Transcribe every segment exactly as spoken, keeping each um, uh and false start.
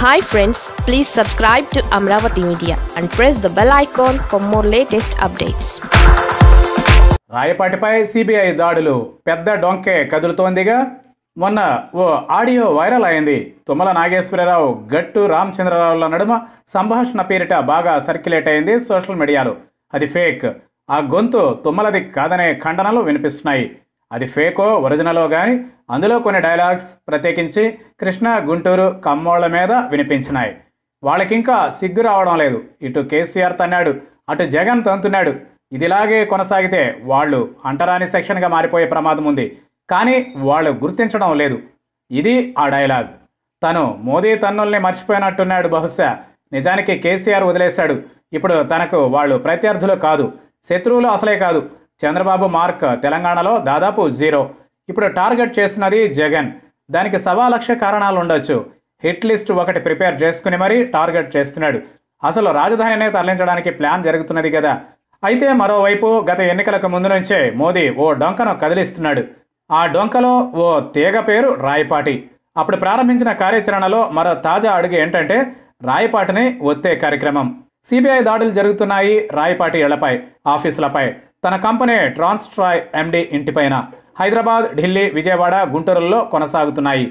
Hi friends, please subscribe to Amravati Media and press the bell icon for more latest updates. Rayapatipai C B I దాడులు పెద్ద డొంకే కదులుతోందిగా మొన్న ఓ audio viral అయింది. తుమ్మల నాగేశ్వరరావు గట్టు రామచంద్రరావుల నడుమ సంభాషణ పేరిట బాగా సర్క్యులేట్ అయింది సోషల్ మీడియాలో. అది ఫేక్. ఆ గొంతు తుమ్మలది కాదనే ఖండనలు వినిపిస్తున్నాయి. అది ఫేకో ఒరిజినలో కానీ అందులో కొన్ని డైలాగ్స్ ప్రత్యేకించి కృష్ణ గుంటూరు కమ్మోళ్ల మీద వినిపించినాయి. వాళ్ళకింకా సిగ్గు రావడం లేదు. ఇటు కేసీఆర్ తన్నాడు, అటు జగన్ తంతున్నాడు. ఇదిలాగే కొనసాగితే వాళ్ళు అంటరాని సెక్షన్గా మారిపోయే ప్రమాదం ఉంది. కానీ వాళ్ళు గుర్తించడం లేదు. ఇది ఆ డైలాగ్. తను మోదీ తన్నుల్ని మర్చిపోయినట్టున్నాడు. బహుశా నిజానికి కేసీఆర్ వదిలేశాడు. ఇప్పుడు తనకు వాళ్ళు ప్రత్యర్థులు కాదు, శత్రువులు అసలే కాదు. చంద్రబాబు మార్క్ తెలంగాణలో దాదాపు జీరో. ఇప్పుడు టార్గెట్ చేస్తున్నది జగన్. దానికి సవా లక్ష కారణాలు ఉండొచ్చు. హిట్ లిస్ట్ ఒకటి ప్రిపేర్ చేసుకుని మరీ టార్గెట్ చేస్తున్నాడు. అసలు రాజధానినే తరలించడానికి ప్లాన్ జరుగుతున్నది కదా. అయితే మరోవైపు గత ఎన్నికలకు ముందు నుంచే మోదీ ఓ డొంకను కదిలిస్తున్నాడు. ఆ డొంకలో ఓ తీగ పేరు రాయపాటి. అప్పుడు ప్రారంభించిన కార్యాచరణలో మరో తాజా అడుగు ఏంటంటే రాయపాటిని ఒత్తే కార్యక్రమం. సిబిఐ దాడులు జరుగుతున్నాయి రాయపాటి ఇళ్లపై, ఆఫీసులపై, తన కంపెనీ ట్రాన్స్ట్రాయ్ ఎండి ఇంటిపైన. హైదరాబాద్, ఢిల్లీ, విజయవాడ, గుంటూరుల్లో కొనసాగుతున్నాయి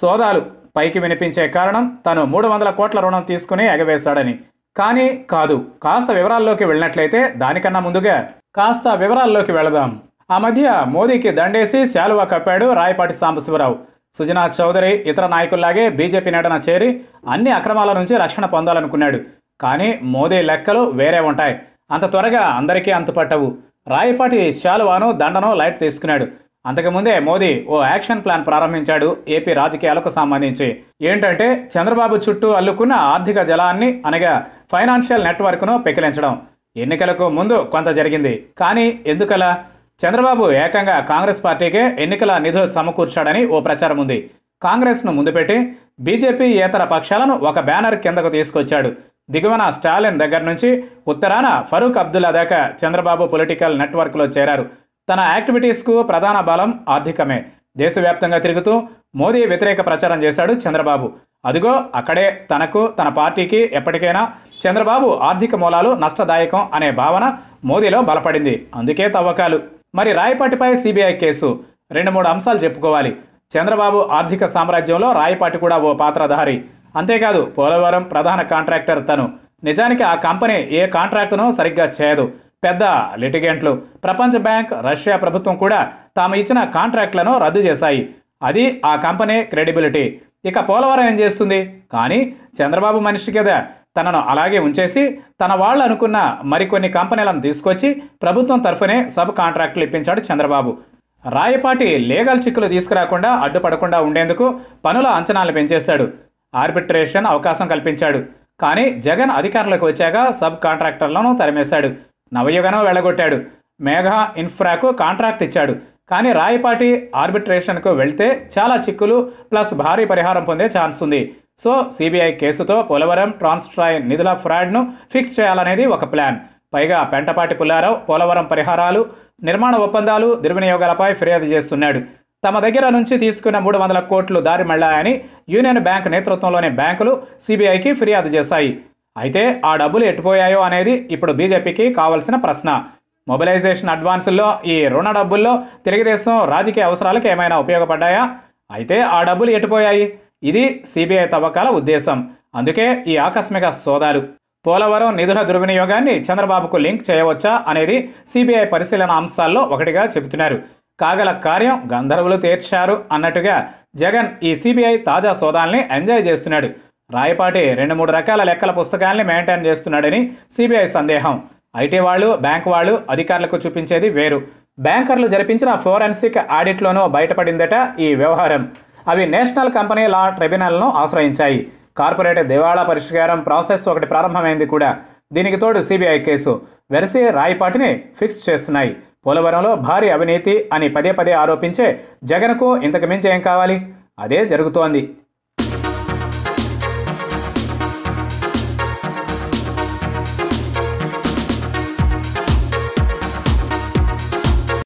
సోదాలు. పైకి వినిపించే కారణం తను మూడు వందల కోట్ల రుణం తీసుకుని ఎగవేశాడని. కానీ కాదు. కాస్త వివరాల్లోకి వెళ్ళినట్లయితే దానికన్నా ముందుగా కాస్త వివరాల్లోకి వెళదాం. ఆ మధ్య మోదీకి దండేసి శాలువా కప్పాడు రాయపాటి సాంబశివరావు. సుజనా చౌదరి ఇతర నాయకుల్లాగే బీజేపీ నేడన చేరి అన్ని అక్రమాల నుంచి రక్షణ పొందాలనుకున్నాడు. కానీ మోదీ లెక్కలు వేరే ఉంటాయి. అంత త్వరగా అందరికీ అంతుపట్టవు. రాయపాటి శాలువాను దండను లైట్ తీసుకున్నాడు. అంతకుముందే మోదీ ఓ యాక్షన్ ప్లాన్ ప్రారంభించాడు ఏపీ రాజకీయాలకు సంబంధించి. ఏంటంటే చంద్రబాబు చుట్టూ అల్లుకున్న ఆర్థిక జలాన్ని, అనగా ఫైనాన్షియల్ నెట్వర్క్ను పెకిలించడం. ఎన్నికలకు ముందు కొంత జరిగింది. కానీ ఎందుకలా? చంద్రబాబు ఏకంగా కాంగ్రెస్ పార్టీకే ఎన్నికల నిధులు సమకూర్చాడని ఓ ప్రచారం ఉంది. కాంగ్రెస్ను ముందుపెట్టి బీజేపీ ఏతర పక్షాలను ఒక బ్యానర్ కిందకు తీసుకొచ్చాడు. దిగువన స్టాలిన్ దగ్గర నుంచి ఉత్తరాన ఫరూక్ అబ్దుల్లా దాకా చంద్రబాబు పొలిటికల్ నెట్వర్క్లో చేరారు. తన యాక్టివిటీస్కు ప్రధాన బలం ఆర్థికమే. దేశవ్యాప్తంగా తిరుగుతూ మోదీ వ్యతిరేక ప్రచారం చేశాడు చంద్రబాబు. అదిగో అక్కడే తనకు, తన పార్టీకి ఎప్పటికైనా చంద్రబాబు ఆర్థిక మూలాలు నష్టదాయకం అనే భావన మోదీలో బలపడింది. అందుకే తవ్వకాలు. మరి రాయపాటిపై సిబిఐ కేసు రెండు మూడు అంశాలు చెప్పుకోవాలి. చంద్రబాబు ఆర్థిక సామ్రాజ్యంలో రాయపాటి కూడా ఓ పాత్రధారి. అంతేకాదు, పోలవరం ప్రధాన కాంట్రాక్టర్ తను. నిజానికి ఆ కంపెనీ ఏ కాంట్రాక్టును సరిగ్గా చేయదు. పెద్ద లిటిగెంట్లు, ప్రపంచ బ్యాంక్, రష్యా ప్రభుత్వం కూడా తాము ఇచ్చిన కాంట్రాక్టులను రద్దు చేశాయి. అది ఆ కంపెనీ క్రెడిబిలిటీ. ఇక పోలవరం ఏం చేస్తుంది? కానీ చంద్రబాబు మనిషి కదా, తనను అలాగే ఉంచేసి తన వాళ్ళు అనుకున్న మరికొన్ని కంపెనీలను తీసుకొచ్చి ప్రభుత్వం తరఫునే సబ్ కాంట్రాక్టులు ఇప్పించాడు చంద్రబాబు. రాయపాటి లీగల్ చిక్కులు తీసుకురాకుండా అడ్డుపడకుండా ఉండేందుకు పనుల అంచనాలు పెంచేశాడు. ఆర్బిట్రేషన్ అవకాశం కల్పించాడు. కానీ జగన్ అధికారంలోకి వచ్చాక సబ్ కాంట్రాక్టర్లను తరిమేశాడు. నవయుగను వెళ్ళగొట్టాడు. మేఘా ఇన్ఫ్రాకు కాంట్రాక్ట్ ఇచ్చాడు. కానీ రాయపాటి ఆర్బిట్రేషన్కు వెళ్తే చాలా చిక్కులు ప్లస్ భారీ పరిహారం పొందే ఛాన్స్ ఉంది. సో సిబిఐ కేసుతో పోలవరం, ట్రాన్స్ట్రాయ్ నిధుల ఫ్రాడ్ను ఫిక్స్ చేయాలనేది ఒక ప్లాన్. పైగా పెంటపాటి పుల్లారావు పోలవరం పరిహారాలు, నిర్మాణ ఒప్పందాలు, దుర్వినియోగాలపై ఫిర్యాదు చేస్తున్నాడు. తమ దగ్గర నుంచి తీసుకున్న మూడు వందల కోట్లు దారి మళ్లాయని యూనియన్ బ్యాంక్ నేతృత్వంలోని బ్యాంకులు సిబిఐకి ఫిర్యాదు చేశాయి. అయితే ఆ డబ్బులు ఎట్టుపోయాయో అనేది ఇప్పుడు బీజేపీకి కావాల్సిన ప్రశ్న. మొబిలైజేషన్ అడ్వాన్సుల్లో, ఈ రుణ డబ్బుల్లో తెలుగుదేశం రాజకీయ అవసరాలకు ఏమైనా ఉపయోగపడ్డాయా? అయితే ఆ డబ్బులు ఎట్టుపోయాయి? ఇది సిబిఐ తవ్వకాల ఉద్దేశం. అందుకే ఈ ఆకస్మిక సోదాలు. పోలవరం నిధుల దుర్వినియోగాన్ని చంద్రబాబుకు లింక్ చేయవచ్చా అనేది సిబిఐ పరిశీలన అంశాల్లో ఒకటిగా చెబుతున్నారు. కాగల కార్యం గంధర్వులు తీర్చారు అన్నట్టుగా జగన్ ఈ సిబిఐ తాజా సోదాల్ని ఎంజాయ్ చేస్తున్నాడు. రాయపాటి రెండు మూడు రకాల లెక్కల పుస్తకాల్ని మెయింటైన్ చేస్తున్నాడని సిబిఐ సందేహం. ఐటీ వాళ్ళు, బ్యాంక్ వాళ్ళు అధికారులకు చూపించేది వేరు. బ్యాంకర్లు జరిపించిన ఫోరెన్సిక్ ఆడిట్లోనూ బయటపడిందట ఈ వ్యవహారం. అవి నేషనల్ కంపెనీ లా ట్రిబ్యునల్ను ఆశ్రయించాయి. కార్పొరేట్ దివాళా పరిష్కారం ప్రాసెస్ ఒకటి ప్రారంభమైంది కూడా. దీనికి తోడు సిబిఐ కేసు వెరసి రాయపాటిని ఫిక్స్ చేస్తున్నాయి. పోలవరంలో భారీ అవినీతి అని పదే పదే ఆరోపించే జగన్కు ఇంతకు మించి ఏం కావాలి? అదే జరుగుతోంది.